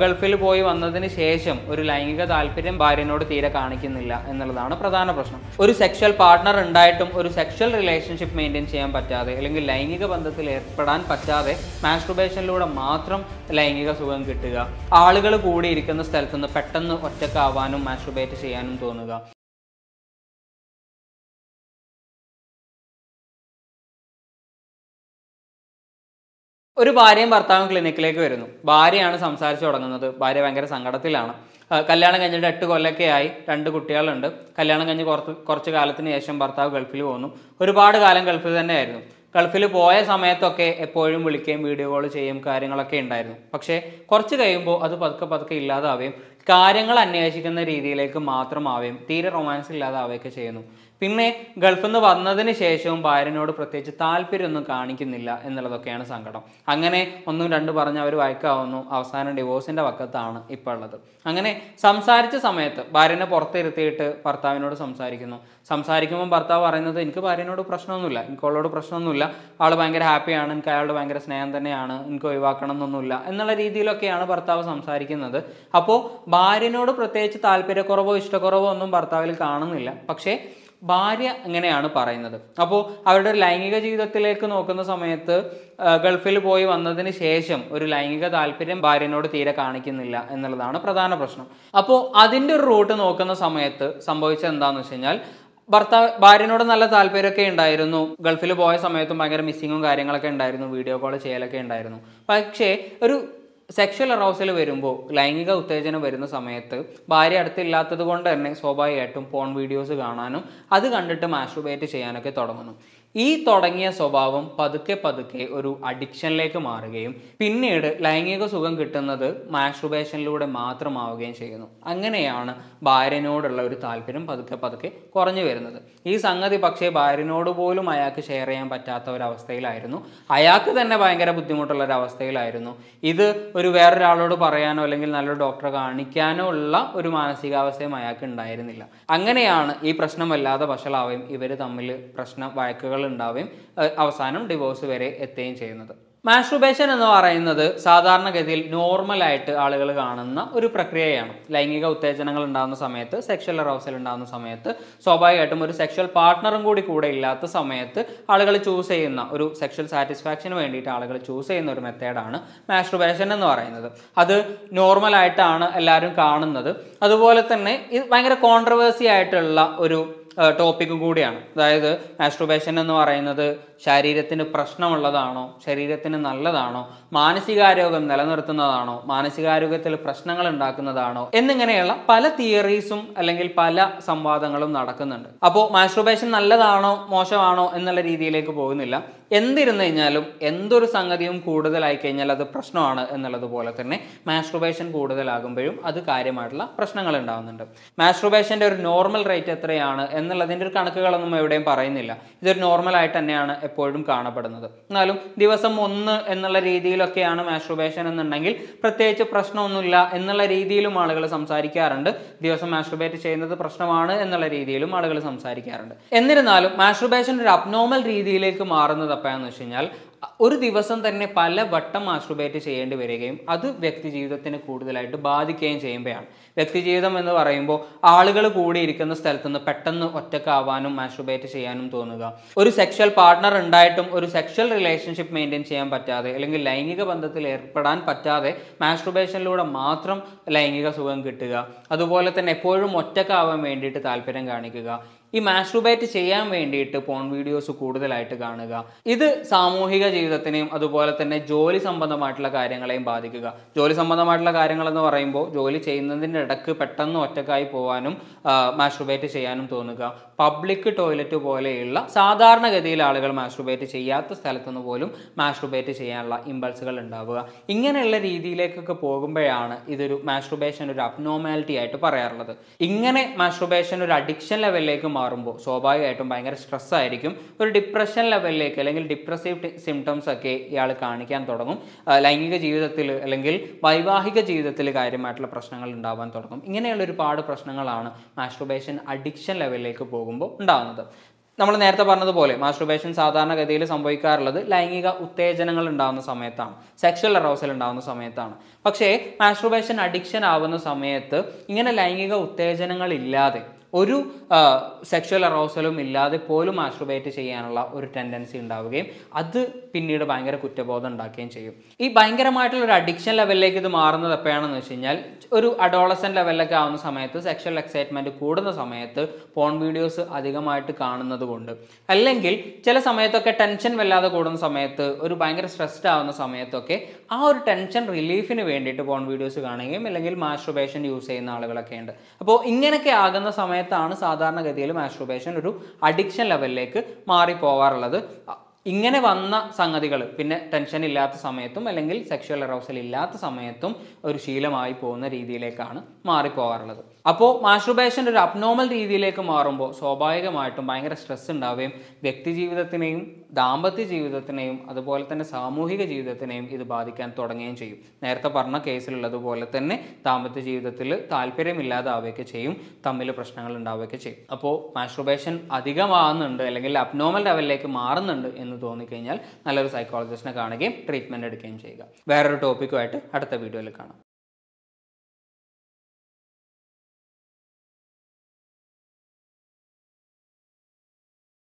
ഗൾഫിൽ പോയി വന്നതിന് ശേഷം ഒരു ലൈംഗിക താല്പര്യം ഭാര്യനോട് തീരെ കാണിക്കുന്നില്ല എന്നുള്ളതാണ് പ്രധാന പ്രശ്നം. ഒരു സെക്ഷൽ പാർട്ട്ണർ ഉണ്ടായിട്ടും ഒരു സെക്ഷൽ റിലേഷൻഷിപ്പ് മെയിൻറ്റെയിൻ ചെയ്യാൻ പറ്റാതെ അല്ലെങ്കിൽ ലൈംഗിക ബന്ധത്തിൽ ഏർപ്പെടാൻ പറ്റാതെ മാസ്ട്രുബേഷനിലൂടെ മാത്രം ലൈംഗിക സുഖം കിട്ടുക, ആളുകൾ കൂടിയിരിക്കുന്ന സ്ഥലത്തു നിന്ന് പെട്ടെന്ന് ഒറ്റക്കാവാനും മാസ്ട്രുബേറ്റ് ചെയ്യാനും തോന്നുക, ഒരു ഭാര്യയും ഭർത്താവും ക്ലിനിക്കിലേക്ക് വരുന്നു, ഭാര്യയാണ് സംസാരിച്ചു തുടങ്ങുന്നത്, ഭാര്യ ഭയങ്കര സങ്കടത്തിലാണ്, കല്യാണം കഴിഞ്ഞിട്ട് 8 കൊല്ലമൊക്കെ ആയി, 2 കുട്ടികളുണ്ട്, കല്യാണം കഴിഞ്ഞ് കുറച്ച് കാലത്തിന് ശേഷം ഭർത്താവ് ഗൾഫിൽ പോകുന്നു, ഒരുപാട് കാലം ഗൾഫിൽ തന്നെ ആയിരുന്നു, ഗൾഫിൽ പോയ സമയത്തൊക്കെ എപ്പോഴും വിളിക്കുകയും വീഡിയോ കോൾ ചെയ്യുകയും കാര്യങ്ങളൊക്കെ ഉണ്ടായിരുന്നു, പക്ഷേ കുറച്ച് കഴിയുമ്പോൾ അത് പതുക്കെ ഇല്ലാതാവുകയും കാര്യങ്ങൾ അന്വേഷിക്കുന്ന രീതിയിലേക്ക് മാത്രമാവുകയും തീരെ റൊമാൻസ് ഇല്ലാതാവുകയൊക്കെ ചെയ്യുന്നു. പിന്നെ ഗൾഫിൽ നിന്ന് വന്നതിന് ശേഷവും ഭാര്യനോട് പ്രത്യേകിച്ച് താല്പര്യമൊന്നും കാണിക്കുന്നില്ല എന്നുള്ളതൊക്കെയാണ് സങ്കടം. അങ്ങനെ 1-2 പറഞ്ഞ് അവർ വഴക്കാവുന്നു, അവസാനം ഡിവോഴ്സിൻ്റെ വക്കത്താണ് ഇപ്പോൾ ഉള്ളത്. അങ്ങനെ സംസാരിച്ച സമയത്ത് ഭാര്യനെ പുറത്തിരുത്തിയിട്ട് ഭർത്താവിനോട് സംസാരിക്കുമ്പോൾ ഭർത്താവ് പറയുന്നത് എനിക്ക് ഭാര്യനോട് പ്രശ്നമൊന്നുമില്ല, എനിക്ക് അവളോട് പ്രശ്നമൊന്നുമില്ല, ആൾ ഭയങ്കര ഹാപ്പിയാണ്, എനിക്ക് അയാളോട് ഭയങ്കര സ്നേഹം തന്നെയാണ്, എനിക്ക് ഒഴിവാക്കണം എന്നൊന്നുമില്ല എന്നുള്ള രീതിയിലൊക്കെയാണ് ഭർത്താവ് സംസാരിക്കുന്നത്. അപ്പോൾ ഭാര്യനോട് പ്രത്യേകിച്ച് താല്പര്യക്കുറവോ ഇഷ്ടക്കുറവോ ഒന്നും ഭർത്താവിൽ കാണുന്നില്ല, പക്ഷേ ഭാര്യ അങ്ങനെയാണ് പറയുന്നത്. അപ്പോൾ അവരുടെ ലൈംഗിക ജീവിതത്തിലേക്ക് നോക്കുന്ന സമയത്ത് ഗൾഫിൽ പോയി വന്നതിന് ശേഷം ഒരു ലൈംഗിക താല്പര്യം ഭാര്യനോട് തീരെ കാണിക്കുന്നില്ല എന്നുള്ളതാണ് പ്രധാന പ്രശ്നം. അപ്പോൾ അതിൻ്റെ ഒരു റൂട്ട് നോക്കുന്ന സമയത്ത് സംഭവിച്ചത് എന്താണെന്ന് വെച്ച് കഴിഞ്ഞാൽ, ഭാര്യനോട് നല്ല താല്പര്യമൊക്കെ ഉണ്ടായിരുന്നു, ഗൾഫിൽ പോയ സമയത്തും ഭയങ്കര മിസ്സിങ്ങും കാര്യങ്ങളൊക്കെ ഉണ്ടായിരുന്നു, വീഡിയോ കോൾ ചെയ്യലൊക്കെ ഉണ്ടായിരുന്നു, പക്ഷേ ഒരു സെക്ഷൽ അറൗസൽ വരുമ്പോൾ ലൈംഗിക ഉത്തേജനം വരുന്ന സമയത്ത് ഭാര്യ അടുത്തില്ലാത്തത് കൊണ്ട് തന്നെ സ്വാഭാവികമായിട്ടും പോൺ വീഡിയോസ് കാണാനും അത് കണ്ടിട്ട് മാസ്ട്രുബേറ്റ് ചെയ്യാനൊക്കെ തുടങ്ങുന്നു. ഈ തുടങ്ങിയ സ്വഭാവം പതുക്കെ ഒരു അഡിക്ഷനിലേക്ക് മാറുകയും പിന്നീട് ലൈംഗിക സുഖം കിട്ടുന്നത് മാസ്ട്രുബേഷനിലൂടെ മാത്രമാവുകയും ചെയ്യുന്നു. അങ്ങനെയാണ് ഭാര്യനോടുള്ള ഒരു താല്പര്യം പതുക്കെ കുറഞ്ഞു വരുന്നത്. ഈ സംഗതി പക്ഷേ ഭാര്യനോട് പോലും അയാൾക്ക് ഷെയർ ചെയ്യാൻ പറ്റാത്ത ഒരവസ്ഥയിലായിരുന്നു, അയാൾക്ക് തന്നെ ഭയങ്കര ബുദ്ധിമുട്ടുള്ള ഒരവസ്ഥയിലായിരുന്നു. ഇത് ഒരു വേറൊരാളോട് പറയാനോ അല്ലെങ്കിൽ നല്ലൊരു ഡോക്ടറെ കാണിക്കാനോ ഉള്ള ഒരു മാനസികാവസ്ഥയും അയാൾക്ക് ഉണ്ടായിരുന്നില്ല. അങ്ങനെയാണ് ഈ പ്രശ്നം വല്ലാതെ വഷളാവുകയും ഇവർ തമ്മിൽ വഴക്കുകൾ ഉണ്ടാവുകയും അവസാനം ഡിവോഴ്സ് വരെ എത്തുകയും ചെയ്യുന്നത്. മാസ്ട്രുബേഷൻ എന്ന് പറയുന്നത് സാധാരണഗതിയിൽ നോർമലായിട്ട് ആളുകൾ കാണുന്ന ഒരു പ്രക്രിയയാണ്. ലൈംഗിക ഉത്തേജനങ്ങൾ ഉണ്ടാകുന്ന സമയത്ത്, സെക്ഷൽ അറൗസൽ ഉണ്ടാകുന്ന സമയത്ത്, സ്വാഭാവികമായിട്ടും ഒരു സെക്ഷൽ പാർട്ട്ണറും കൂടെ ഇല്ലാത്ത സമയത്ത് ആളുകൾ ചൂസ് ചെയ്യുന്ന ഒരു സെക്ഷൽ സാറ്റിസ്ഫാക്ഷന് വേണ്ടിയിട്ട് ആളുകൾ ചൂസ് ചെയ്യുന്ന ഒരു മെത്തേഡാണ് മാസ്ട്രുബേഷൻ എന്ന് പറയുന്നത്. അത് നോർമലായിട്ടാണ് എല്ലാവരും കാണുന്നത്. അതുപോലെ തന്നെ ഇത് ഭയങ്കര കോൺട്രവേഴ്സി ആയിട്ടുള്ള ഒരു ടോപ്പിക്കും കൂടിയാണ്. അതായത് മാസ്ട്രുബേഷൻ എന്ന് പറയുന്നത് ശരീരത്തിന് പ്രശ്നമുള്ളതാണോ, ശരീരത്തിന് നല്ലതാണോ, മാനസികാരോഗ്യം നിലനിർത്തുന്നതാണോ, മാനസികാരോഗ്യത്തിൽ പ്രശ്നങ്ങൾ ഉണ്ടാക്കുന്നതാണോ എന്നിങ്ങനെയുള്ള പല തിയറീസും അല്ലെങ്കിൽ പല സംവാദങ്ങളും നടക്കുന്നുണ്ട്. അപ്പോൾ മാസ്ട്രുബേഷൻ നല്ലതാണോ മോശമാണോ എന്നുള്ള രീതിയിലേക്ക് പോകുന്നില്ല. എന്തിരുന്നു കഴിഞ്ഞാലും എന്തൊരു സംഗതിയും കൂടുതലായി കഴിഞ്ഞാൽ അത് പ്രശ്നമാണ് എന്നുള്ളതുപോലെ തന്നെ മാസ്ട്രുബേഷൻ കൂടുതലാകുമ്പോഴും അത് കാര്യമായിട്ടുള്ള പ്രശ്നങ്ങൾ ഉണ്ടാകുന്നുണ്ട്. മാസ്ട്രുബേഷൻ്റെ ഒരു നോർമൽ റേറ്റ് എത്രയാണ് എന്നുള്ളതിൻ്റെ ഒരു കണക്കുകളൊന്നും എവിടെയും പറയുന്നില്ല. ഇതൊരു നോർമലായിട്ട് തന്നെയാണ് എപ്പോഴും കാണപ്പെടുന്നത്. എന്നാലും ദിവസം 1 എന്നുള്ള രീതിയിലൊക്കെയാണ് മാസ്ട്രുബേഷൻ എന്നുണ്ടെങ്കിൽ പ്രത്യേകിച്ച് പ്രശ്നമൊന്നുമില്ല എന്നുള്ള രീതിയിലും ആളുകൾ സംസാരിക്കാറുണ്ട്. ദിവസം മാസ്ട്രുബേറ്റ് ചെയ്യുന്നത് പ്രശ്നമാണ് എന്നുള്ള രീതിയിലും ആളുകൾ സംസാരിക്കാറുണ്ട്. എന്നിരുന്നാലും മാസ്ട്രുബേഷൻ ഒരു അബ്നോർമൽ രീതിയിലേക്ക് മാറുന്നത് എപ്പോഴാണെന്ന് വെച്ച് കഴിഞ്ഞാൽ, ഒരു ദിവസം തന്നെ പല വട്ടം മാസ്ട്രുബേറ്റ് ചെയ്യേണ്ടി വരികയും അത് വ്യക്തി ജീവിതത്തിന് കൂടുതലായിട്ട് ബാധിക്കുകയും ചെയ്യുമ്പോഴാണ്. വ്യക്തി ജീവിതം എന്ന് പറയുമ്പോൾ ആളുകൾ കൂടിയിരിക്കുന്ന സ്ഥലത്തു നിന്ന് പെട്ടെന്ന് ഒറ്റക്കാവാനും മാസ്ട്രുബേറ്റ് ചെയ്യാനും തോന്നുക, ഒരു സെക്ഷൽ പാർട്ട്ണർ ഉണ്ടായിട്ടും ഒരു സെക്ഷൽ റിലേഷൻഷിപ്പ് മെയിൻറ്റെയിൻ ചെയ്യാൻ പറ്റാതെ അല്ലെങ്കിൽ ലൈംഗിക ബന്ധത്തിൽ ഏർപ്പെടാൻ പറ്റാതെ മാസ്ട്രുബേഷനിലൂടെ മാത്രം ലൈംഗിക സുഖം കിട്ടുക, അതുപോലെ തന്നെ എപ്പോഴും ഒറ്റക്കാവാൻ വേണ്ടിയിട്ട് താല്പര്യം കാണിക്കുക, ഈ മാസ്ട്രുബേറ്റ് ചെയ്യാൻ വേണ്ടിയിട്ട് പോൺ വീഡിയോസ് കൂടുതലായിട്ട് കാണുക. ഇത് സാമൂഹിക ജീവിതത്തിനെയും അതുപോലെ തന്നെ ജോലി സംബന്ധമായിട്ടുള്ള കാര്യങ്ങളെയും ബാധിക്കുക. ജോലി സംബന്ധമായിട്ടുള്ള കാര്യങ്ങളെന്ന് പറയുമ്പോൾ ജോലി ചെയ്യുന്നതിൻ്റെ ഇടയ്ക്ക് പെട്ടെന്ന് ഒറ്റക്കായി പോകാനും മാസ്ട്രുബേറ്റ് ചെയ്യാനും തോന്നുക, പബ്ലിക് ടോയ്ലറ്റ് പോലെയുള്ള സാധാരണഗതിയിൽ ആളുകൾ മാസ്ട്രുബേറ്റ് ചെയ്യാത്ത സ്ഥലത്തുനിന്ന് പോലും മാസ്ട്രുബേറ്റ് ചെയ്യാനുള്ള ഇമ്പൾസുകൾ ഉണ്ടാവുക. ഇങ്ങനെയുള്ള രീതിയിലേക്കൊക്കെ പോകുമ്പോഴാണ് ഇതൊരു മാസ്ട്രുബേഷൻ ഒരു അബ്നോർമാലിറ്റി ആയിട്ട് പറയാറുള്ളത്. ഇങ്ങനെ മാസ്ട്രുബേഷൻ ഒരു അഡിക്ഷൻ ലെവലിലേക്ക് മാറുമ്പോൾ സ്വാഭാവികമായിട്ടും ഭയങ്കര സ്ട്രെസ്സായിരിക്കും, ഒരു ഡിപ്രഷൻ ലെവലിലേക്ക് അല്ലെങ്കിൽ ഡിപ്രസീവ് സിംറ്റംസ് ഒക്കെ ഇയാൾ കാണിക്കാൻ തുടങ്ങും, ലൈംഗിക ജീവിതത്തിൽ അല്ലെങ്കിൽ വൈവാഹിക ജീവിതത്തിൽ കാര്യമായിട്ടുള്ള പ്രശ്നങ്ങൾ ഉണ്ടാവാൻ തുടങ്ങും. ഇങ്ങനെയുള്ള ഒരുപാട് പ്രശ്നങ്ങളാണ് മാസ്ട്രുബേഷൻ അഡിക്ഷൻ ലെവലിലേക്ക് പോകുമ്പോൾ ഉണ്ടാകുന്നത്. നമ്മൾ നേരത്തെ പറഞ്ഞതുപോലെ മാസ്റ്റുർബേഷൻ സാധാരണഗതിയിൽ സംഭവിക്കാറുള്ളത് ലൈംഗിക ഉത്തേജനങ്ങൾ ഉണ്ടാകുന്ന സമയത്താണ്, സെക്ഷൽ അറോസൽ ഉണ്ടാകുന്ന സമയത്താണ്. പക്ഷേ മാസ്റ്റുർബേഷൻ അഡിക്ഷൻ ആവുന്ന സമയത്ത് ഇങ്ങനെ ലൈംഗിക ഉത്തേജനങ്ങൾ ഇല്ലാതെ ഒരു സെക്ഷൽ അറോസലും ഇല്ലാതെ പോലും മാസ്റ്റുർബേറ്റ് ചെയ്യാനുള്ള ഒരു ടെൻഡൻസി ഉണ്ടാവുകയും അത് പിന്നീട് ഭയങ്കര കുറ്റബോധം ഉണ്ടാക്കുകയും ചെയ്യും. ഈ ഭയങ്കരമായിട്ടുള്ള ഒരു അഡിക്ഷൻ ലെവലിലേക്ക് ഇത് മാറുന്നത് എപ്പോഴാണെന്ന് വെച്ച് കഴിഞ്ഞാൽ ഒരു അഡോളസെൻ്റ് ലെവലിലൊക്കെ ആവുന്ന സമയത്ത് സെക്ഷൽ എക്സൈറ്റ്മെൻറ്റ് കൂടുന്ന സമയത്ത് പോൺ വീഡിയോസ് അധികമായിട്ട് കാണുന്നത് കൊണ്ട്, അല്ലെങ്കിൽ ചില സമയത്തൊക്കെ ടെൻഷൻ വല്ലാതെ കൂടുന്ന സമയത്ത് ഒരു ഭയങ്കര സ്ട്രെസ്ഡ് ആവുന്ന സമയത്തൊക്കെ ആ ഒരു ടെൻഷൻ റിലീഫിന് വേണ്ടിയിട്ട് പോൺ വീഡിയോസ് കാണുകയും അല്ലെങ്കിൽ മാസ്റ്റുർബേഷൻ യൂസ് ചെയ്യുന്ന ആളുകളൊക്കെ ഉണ്ട്. അപ്പോൾ ഇങ്ങനെയൊക്കെ ആകുന്ന സമയത്ത് ാണ് സാധാരണഗതിയിൽ മാസ്റ്റുർബേഷൻ ഒരു അഡിക്ഷൻ ലെവലിലേക്ക് മാറിപ്പോവാറുള്ളത്. ഇങ്ങനെ വന്ന സംഗതികൾ പിന്നെ ടെൻഷൻ ഇല്ലാത്ത സമയത്തും അല്ലെങ്കിൽ സെക്ഷൽ അറൗസൽ ഇല്ലാത്ത സമയത്തും ഒരു ശീലമായി പോകുന്ന രീതിയിലേക്കാണ് മാറിപ്പോകാറുള്ളത്. അപ്പോൾ മാസ്റ്റുർബേഷൻ ഒരു അബ്നോർമൽ രീതിയിലേക്ക് മാറുമ്പോൾ സ്വാഭാവികമായിട്ടും ഭയങ്കര സ്ട്രെസ് ഉണ്ടാവുകയും വ്യക്തിജീവിതത്തിനെയും ദാമ്പത്യ ജീവിതത്തിനെയും അതുപോലെ തന്നെ സാമൂഹിക ജീവിതത്തിനെയും ഇത് ബാധിക്കാൻ തുടങ്ങുകയും ചെയ്യും. നേരത്തെ പറഞ്ഞ കേസിലുള്ളതുപോലെ തന്നെ ദാമ്പത്യ ജീവിതത്തിൽ താല്പര്യമില്ലാതാവുകയൊക്കെ ചെയ്യും, തമ്മിൽ പ്രശ്നങ്ങൾ ഉണ്ടാവുകയൊക്കെ ചെയ്യും. അപ്പോൾ മാസ്റ്റുർബേഷൻ അധികമാകുന്നുണ്ട് അല്ലെങ്കിൽ അബ്നോർമൽ ലെവലിലേക്ക് മാറുന്നുണ്ട് എന്ന് തോന്നിക്കഴിഞ്ഞാൽ നല്ലൊരു സൈക്കോളജിസ്റ്റിനെ കാണുകയും ട്രീറ്റ്മെൻറ്റ് എടുക്കുകയും ചെയ്യുക. വേറൊരു ടോപ്പിക്കുമായിട്ട് അടുത്ത വീഡിയോയിൽ കാണാം.